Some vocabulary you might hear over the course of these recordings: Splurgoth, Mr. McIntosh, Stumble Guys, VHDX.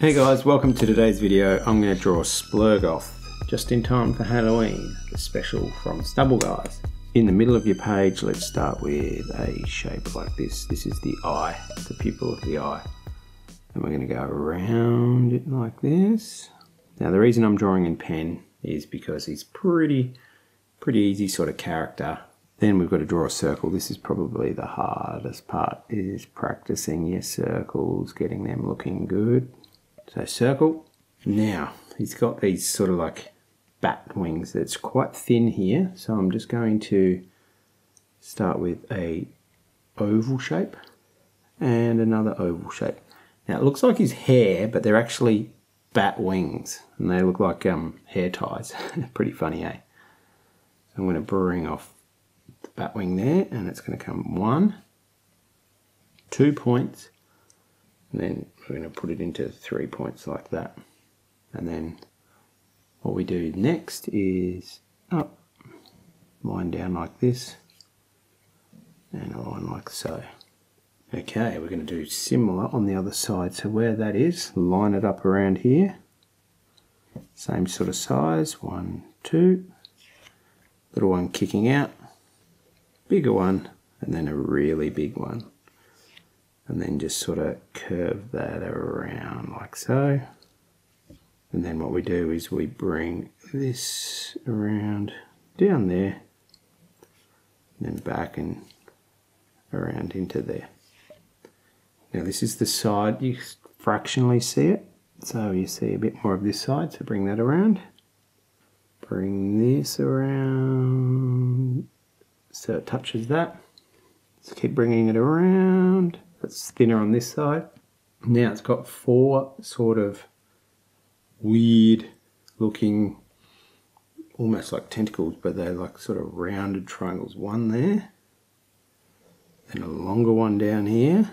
Hey guys, welcome to today's video. I'm going to draw Splurgoth just in time for Halloween, the special from Stumble Guys. In the middle of your page, let's start with a shape like this. This is the eye, the pupil of the eye. And we're going to go around it like this. Now the reason I'm drawing in pen is because he's pretty easy sort of character. Then we've got to draw a circle. This is probably the hardest part, is practicing your circles, getting them looking good. So circle. Now he's got these sort of like bat wings that's quite thin here. So I'm just going to start with a oval shape and another oval shape. Now it looks like his hair, but they're actually bat wings and they look like hair ties. Pretty funny, eh? So I'm going to bring off the bat wing there, and it's going to come 1, 2 points, and then we're going to put it into 3 points like that. And then what we do next is up, line down like this, and a line like so. Okay, we're going to do similar on the other side. So where that is, line it up around here, same sort of size, 1, 2, little one kicking out, bigger one, and then a really big one. And then just sort of curve that around like so. And then what we do is we bring this around down there, and then back and around into there. Now this is the side you fractionally see it. So you see a bit more of this side, so bring that around. Bring this around so it touches that. So keep bringing it around. That's thinner on this side. Now it's got 4 sort of weird looking, almost like tentacles, but they're like sort of rounded triangles. One there, then a longer one down here,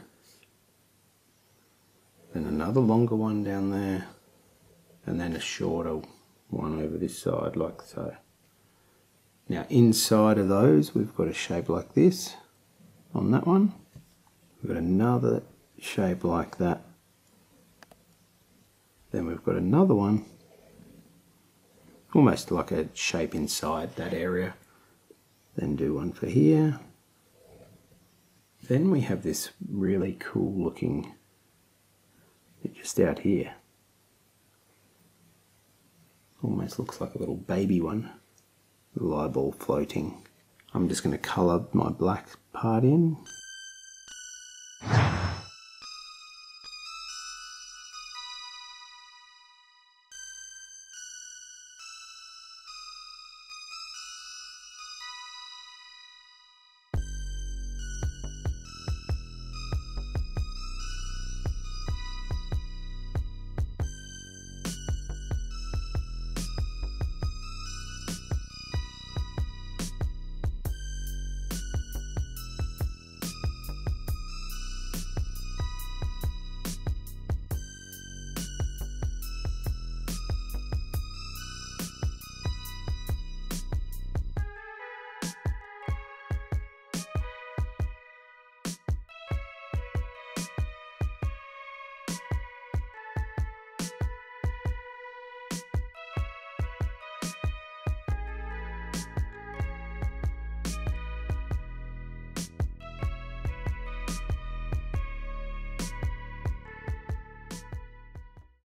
then another longer one down there, and then a shorter one over this side like so. Now inside of those, we've got a shape like this on that one. We've got another shape like that. Then we've got another one, almost like a shape inside that area. Then do one for here. Then we have this really cool looking, just out here. Almost looks like a little baby one, little eyeball floating. I'm just going to colour my black part in.